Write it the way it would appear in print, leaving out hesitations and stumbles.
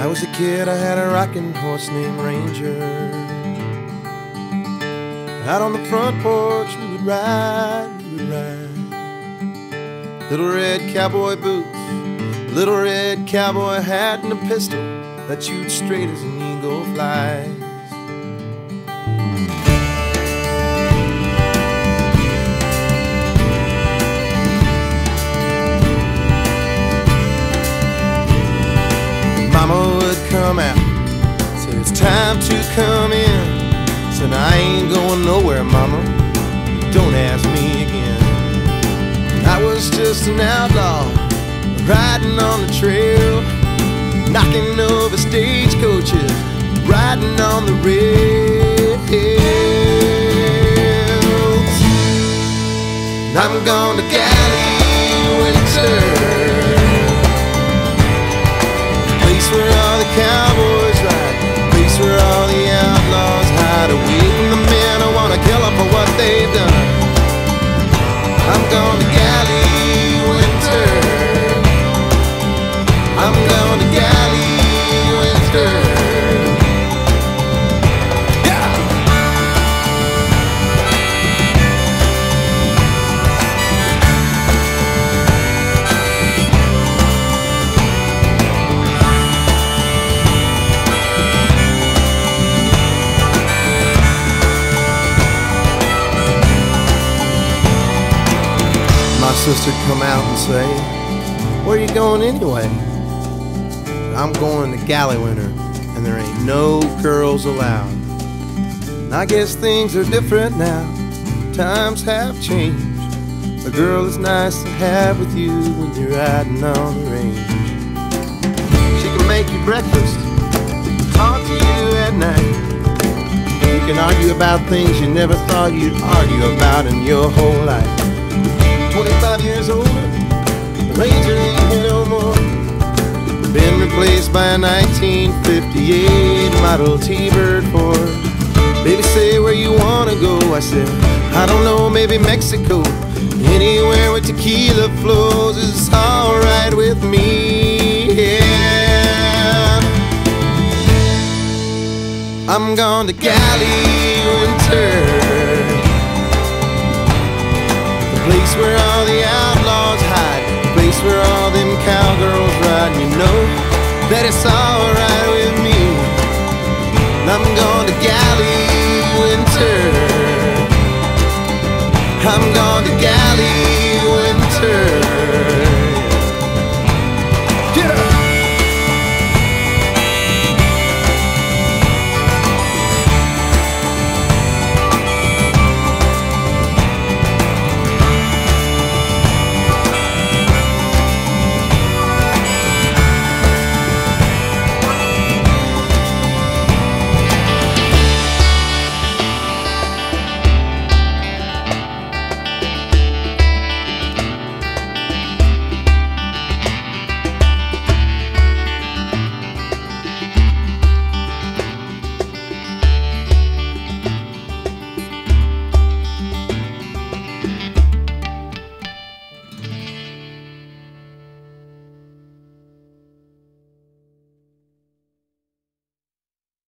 I was a kid, I had a rocking horse named Ranger. Out on the front porch we would ride, Little red cowboy boots, little red cowboy hat, and a pistol that shoots straight as an eagle flies. Mama would come out, said it's time to come in. Said I ain't going nowhere, Mama, don't ask me again. I was just an outlaw, riding on the trail, knocking over stagecoaches, riding on the rails. And I'm going to Galley Winter, where all the cowboys ride, place where all the outlaws hide away from the men who wanna kill them for what they've done. I'm going to Galley Winter, I'm going to Galley Winter. My sister'd come out and say, "Where are you going anyway?" "I'm going to Galley Winter, and there ain't no girls allowed." And I guess things are different now, times have changed. A girl is nice to have with you when you're riding on the range. She can make you breakfast, talk to you at night. You can argue about things you never thought you'd argue about in your whole life. 25 years old, the Ranger ain't here no more. Been replaced by a 1958 model T-Bird Ford. Baby, say where you wanna go. I said, I don't know, maybe Mexico. Anywhere where tequila flows is alright with me, yeah. I'm going to Galley Winter, place where all the outlaws hide, place where all them cowgirls ride. You know that it's alright with me. And I'm going